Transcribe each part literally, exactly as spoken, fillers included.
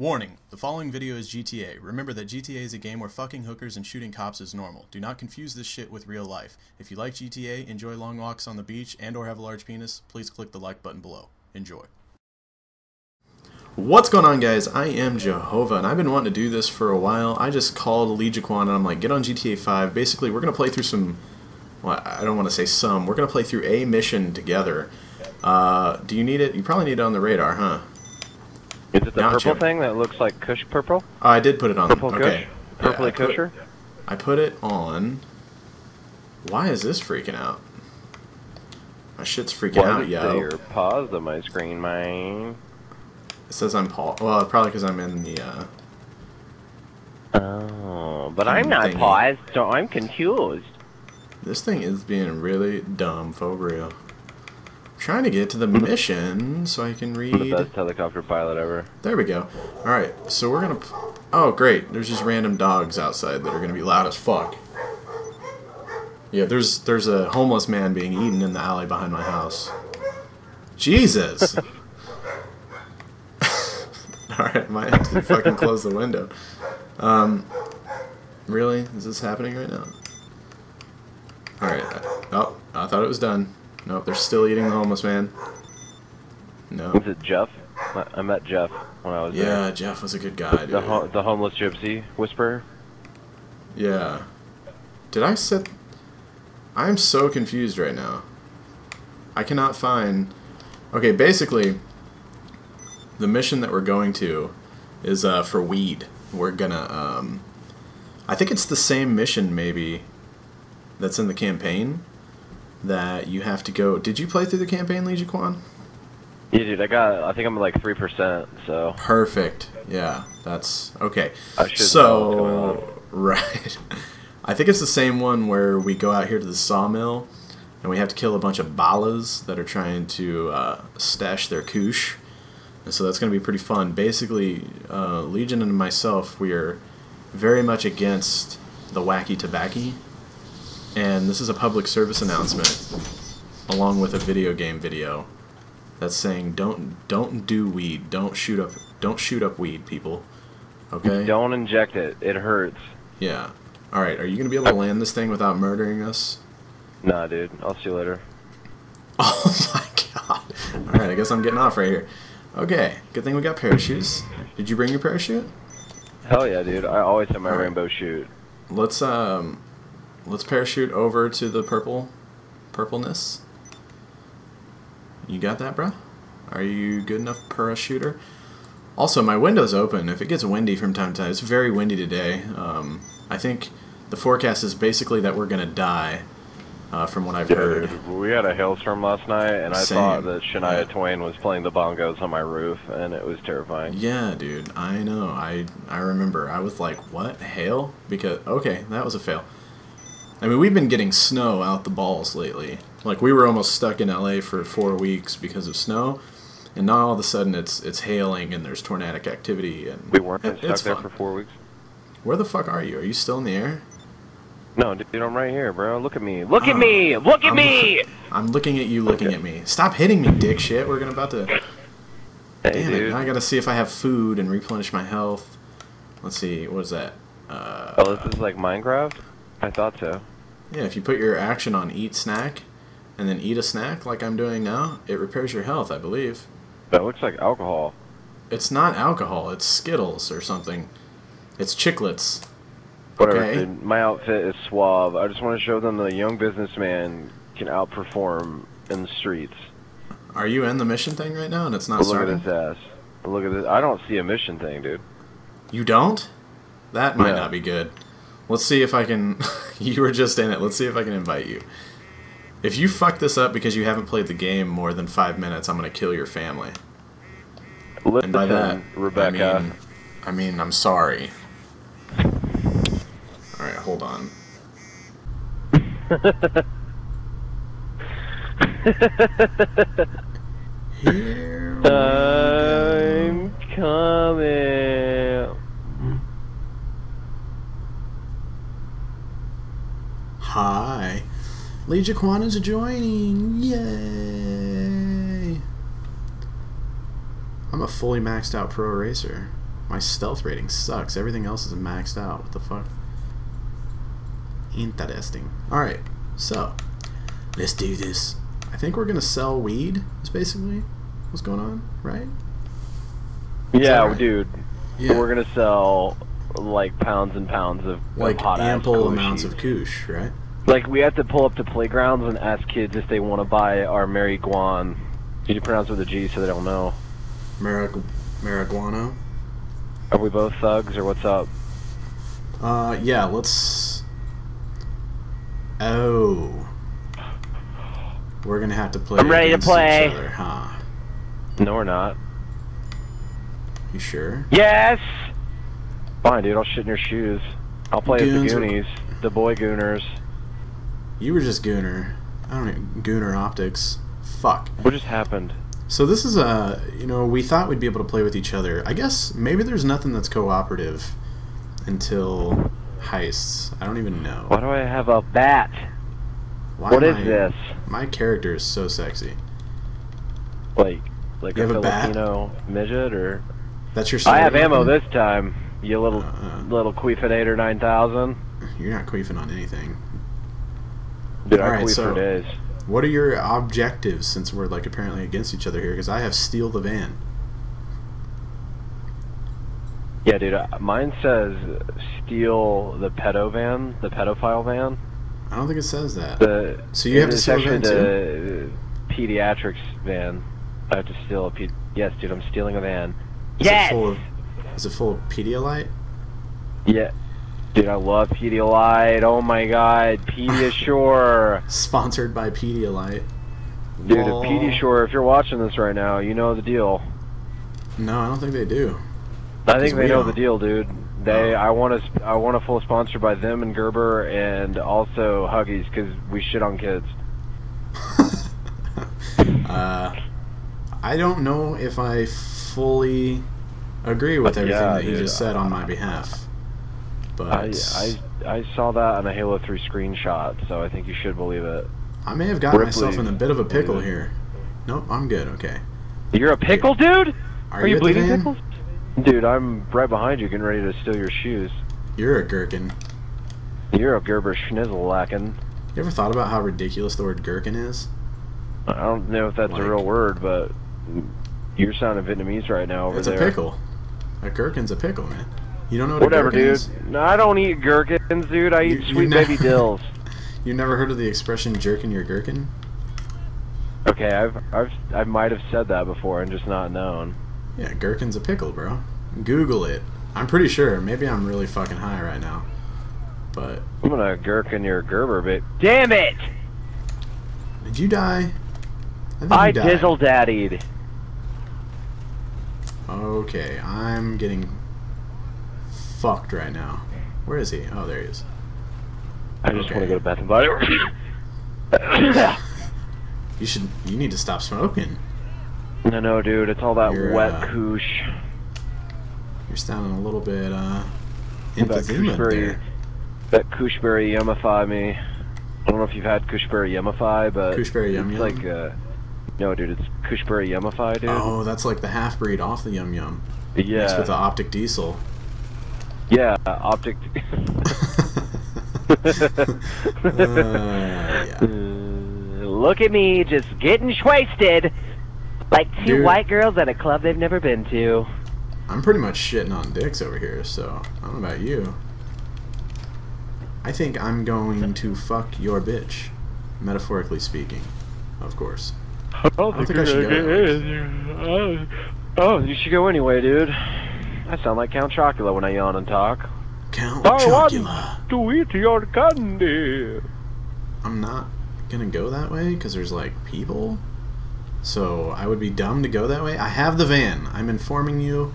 Warning, the following video is G T A. Remember that G T A is a game where fucking hookers and shooting cops is normal. Do not confuse this shit with real life. If you like G T A, enjoy long walks on the beach, and or have a large penis, please click the like button below. Enjoy. What's going on, guys? I am Jehovah, and I've been wanting to do this for a while. I just called LEGIQN, and I'm like, get on G T A five. Basically, we're going to play through some... Well, I don't want to say some. We're going to play through a mission together. Uh, do you need it? You probably need it on the radar, huh? Is it the Not purple you. thing that looks like Kush purple? Oh, I did put it on. Purple Kush? Okay. Purpley Kusher? Yeah, I, I put it on. Why is this freaking out? My shit's freaking Why out, yo. Your paws on my screen, mine. It says I'm Paul. Well, probably because I'm in the, uh... Oh, but I'm not thingy. paused, so I'm confused. This thing is being really dumb, for real. Trying to get to the mission so I can read. The best helicopter pilot ever. There we go. Alright, so we're gonna. Oh, great. There's just random dogs outside that are gonna be loud as fuck. Yeah, there's there's a homeless man being eaten in the alley behind my house. Jesus! Alright, might have to fucking close the window. Um, really? Is this happening right now? Alright. Oh, I thought it was done. Nope, they're still eating the homeless man. No. Was it Jeff? I met Jeff when I was yeah, there. Yeah, Jeff was a good guy, dude. The, ho the homeless gypsy whisperer. Yeah. Did I set... I'm so confused right now. I cannot find... Okay, basically, the mission that we're going to is uh, for weed. We're gonna... Um, I think it's the same mission, maybe, that's in the campaign. That you have to go. Did you play through the campaign, LEGIQN? Yeah, dude. I got. I think I'm like three percent. So. Perfect. Yeah, that's okay. I should so know what's going on. Right. I think it's the same one where we go out here to the sawmill, and we have to kill a bunch of balas that are trying to uh, stash their koosh, and so that's going to be pretty fun. Basically, uh, Legion and myself, we are very much against the wacky tobacco. And this is a public service announcement, along with a video game video, that's saying don't don't do weed, don't shoot up, don't shoot up weed, people. Okay. Don't inject it; it hurts. Yeah. All right. Are you gonna be able to land this thing without murdering us? Nah, dude. I'll see you later. Oh my god. All right. I guess I'm getting off right here. Okay. Good thing we got parachutes. Did you bring your parachute? Hell yeah, dude. I always have my right. rainbow chute. Let's um. Let's parachute over to the purple, purpleness. You got that, bruh? Are you good enough parachuter? Also, my window's open. If it gets windy from time to time, it's very windy today. Um, I think the forecast is basically that we're gonna die, uh, from what I've yeah, heard. Dude, we had a hailstorm last night, and I Same. thought that Shania yeah. Twain was playing the bongos on my roof, and it was terrifying. Yeah, dude. I know. I I remember. I was like, what? Hail? Because okay, that was a fail. I mean, we've been getting snow out the balls lately. Like, we were almost stuck in L A for four weeks because of snow, and now all of a sudden it's it's hailing and there's tornadic activity. And we weren't it, stuck there fun. for four weeks. Where the fuck are you? Are you still in the air? No, dude, I'm right here, bro. Look at me. Look uh, at me. Look at I'm me. I'm looking at you. Looking okay. at me. Stop hitting me, dick shit. We're gonna about to. Hey, Damn dude. it! Now I gotta see if I have food and replenish my health. Let's see. What is that? Uh, oh, this is like Minecraft. I thought so. Yeah, if you put your action on eat snack, and then eat a snack like I'm doing now, it repairs your health, I believe. That looks like alcohol. It's not alcohol, it's Skittles or something. It's chiclets. Whatever, okay. dude, my outfit is suave. I just want to show them that a young businessman can outperform in the streets. Are you in the mission thing right now and it's not starting? Look at his ass. Look at this. I don't see a mission thing, dude. You don't? That might yeah. not be good. Let's see if I can... You were just in it. Let's see if I can invite you. If you fuck this up because you haven't played the game more than five minutes, I'm going to kill your family. Listen, and by that, Rebecca. I mean, I mean, I'm sorry. Alright, hold on. Here we I'm go. coming. Hi. LEGIQN is joining. Yay. I'm a fully maxed out pro racer. My stealth rating sucks. Everything else is maxed out. What the fuck? Interesting. Alright, so let's do this. I think we're gonna sell weed is basically what's going on, right? Yeah, right? Dude. Yeah. So we're gonna sell like pounds and pounds of like hot ample amounts of kush, right? Like we have to pull up to playgrounds and ask kids if they want to buy our marijuana. Did you pronounce it with a G so they don't know? Marigu marijuana. Are we both thugs or what's up? Uh, yeah. Let's. Oh. We're gonna have to play. I'm ready to play. Each other, huh? No, we're not. You sure? Yes. Fine, dude. I'll shit in your shoes. I'll play as the Goonies, are... the boy Gooners. You were just Gooner. I don't know. Gooner optics. Fuck. What just happened? So this is a, you know, we thought we'd be able to play with each other. I guess maybe there's nothing that's cooperative until heists. I don't even know. Why do I have a bat? Why what is I, this? My character is so sexy. Like, like you a have Filipino a bat? Midget or? That's your. I have weapon? Ammo this time. You little uh, little queefinator nine thousand. You're not queefing on anything. Dude, I queef for days. What are your objectives since we're like apparently against each other here? Because I have steal the van. Yeah, dude. Uh, mine says steal the pedo van, the pedophile van. I don't think it says that. The, so you have to steal van too? The pediatrics van. I have to steal a pe yes, dude. I'm stealing a van. Is yes. It Is it full of Pedialyte? Yeah. Dude, I love Pedialyte. Oh my god. Pediasure. Sponsored by Pedialyte. Dude, oh. Pediasure, if you're watching this right now, you know the deal. No, I don't think they do. I think they know don't. the deal, dude. They, oh. I want to, I want a full sponsor by them and Gerber and also Huggies because we shit on kids. uh, I don't know if I fully... agree with everything yeah, that he dude, just said on my behalf. But I, I I saw that on a Halo three screenshot, so I think you should believe it. I may have gotten Ripley. myself in a bit of a pickle here. Nope, I'm good, okay. You're a pickle, dude? Are, Are you, you bleeding pickles? Dude, I'm right behind you getting ready to steal your shoes. You're a gherkin. You're a Gerber schnizzle lackin'. You ever thought about how ridiculous the word gherkin is? I don't know if that's like, a real word, but you're sounding Vietnamese right now over it's there. It's a pickle. A gherkin's a pickle, man. You don't know what Whatever, a gherkin dude. is? No, I don't eat gherkins, dude. I you, eat sweet baby dills. You never heard of the expression "jerkin' your gherkin"? Okay, I've, I've, I might have said that before and just not known. Yeah, gherkin's a pickle, bro. Google it. I'm pretty sure. Maybe I'm really fucking high right now. But I'm gonna gherkin your Gerber, bit. Damn it! Did you die? I, think I you died. dizzle daddied. Okay, I'm getting fucked right now. Where is he? Oh, there he is. I just okay. want to go to Bath and Body Works. You should. You need to stop smoking. No, no, dude. It's all that you're, wet uh, koosh. You're sounding a little bit uh, emphysema there. That kooshberry yumify me. I don't know if you've had kooshberry yumify, but kooshberry yum yum. Like. Uh, No, dude, it's Kushberry Yumify, dude. Oh, that's like the half-breed off the Yum Yum. Yeah. Mixed with the Optic Diesel. Yeah, Optic... uh, yeah. Look at me, just getting shwasted! Like two dude, white girls at a club they've never been to. I'm pretty much shitting on dicks over here, so I don't know about you. I think I'm going to fuck your bitch, metaphorically speaking, of course. I don't, I don't think, think I should go. Oh, you should go anyway, dude. I sound like Count Chocula when I yawn and talk. Count I Chocula. Want to eat your candy. I'm not gonna go that way because there's like people. So I would be dumb to go that way. I have the van. I'm informing you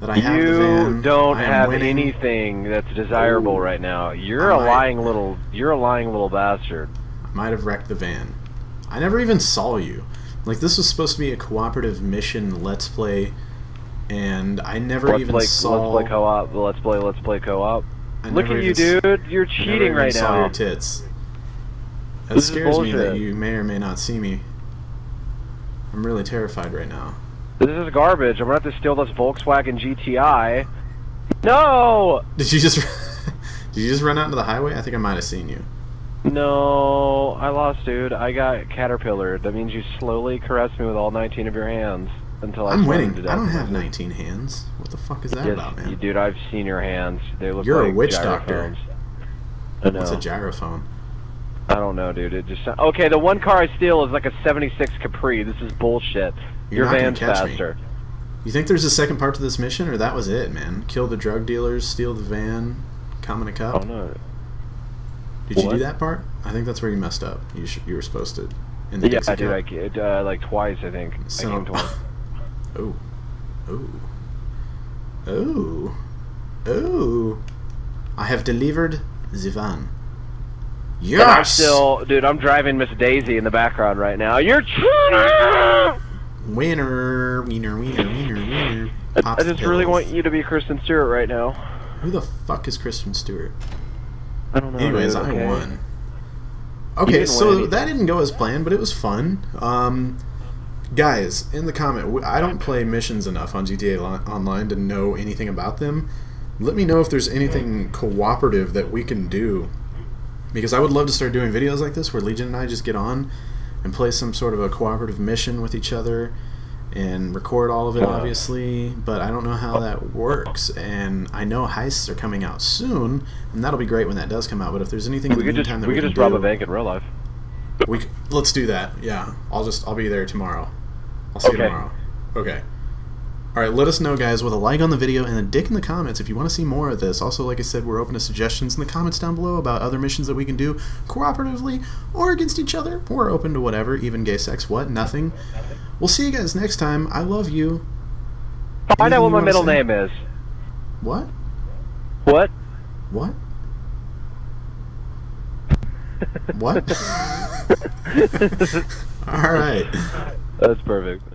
that I you have the van. You don't have winning. anything that's desirable Ooh, right now. You're I a might, lying little. You're a lying little bastard. I might have wrecked the van. I never even saw you. Like, this was supposed to be a cooperative mission let's play, and I never let's even play, saw... Let's play co-op, let's play, let's play co-op. Look at you, dude. You're cheating I never right even now. saw your tits. That this scares me that you may or may not see me. I'm really terrified right now. This is garbage. I'm gonna have to steal this Volkswagen G T I. No! Did you just did you just run out into the highway? I think I might have seen you. No, I lost, dude. I got caterpillared. That means you slowly caressed me with all nineteen of your hands until I. I'm winning. To death. I don't have nineteen hands. What the fuck is that yes, about, man? Dude, I've seen your hands. They look. You're like a witch doctor. I know. What's a gyrophone? I don't know, dude. It just okay. The one car I steal is like a seventy-six Capri. This is bullshit. You're your van's faster. Me. You think there's a second part to this mission, or that was it, man? Kill the drug dealers, steal the van, come in a cup. Oh no. Did what? You do that part? I think that's where you messed up. You sh you were supposed to. In the yeah, I did. I did uh, like twice, I think. So, I came twice. Oh, oh, oh, oh! I have delivered the van. Yes. And I'm still, dude. I'm driving Miss Daisy in the background right now. You're. Winner, wiener, wiener, wiener, wiener. I, I just really want you to be Kristen Stewart right now. Who the fuck is Kristen Stewart? I don't know. Anyways, I okay. won. Okay, so win that didn't go as planned, but it was fun. Um, guys, in the comment, I don't play missions enough on G T A Online to know anything about them. Let me know if there's anything cooperative that we can do, because I would love to start doing videos like this where Legion and I just get on and play some sort of a cooperative mission with each other and record all of it, obviously, but I don't know how that works, and I know heists are coming out soon, and that'll be great when that does come out, but if there's anything in the meantime that we can do... We could just rob a bank in real life. We, let's do that, yeah. I'll just, I'll be there tomorrow. I'll see you tomorrow. Okay. Alright, let us know, guys, with a like on the video and a dick in the comments if you want to see more of this. Also, like I said, we're open to suggestions in the comments down below about other missions that we can do cooperatively or against each other. We're open to whatever, even gay sex, what, nothing. We'll see you guys next time. I love you. Find out what my middle name is. What? What? What? What? Alright. That's perfect.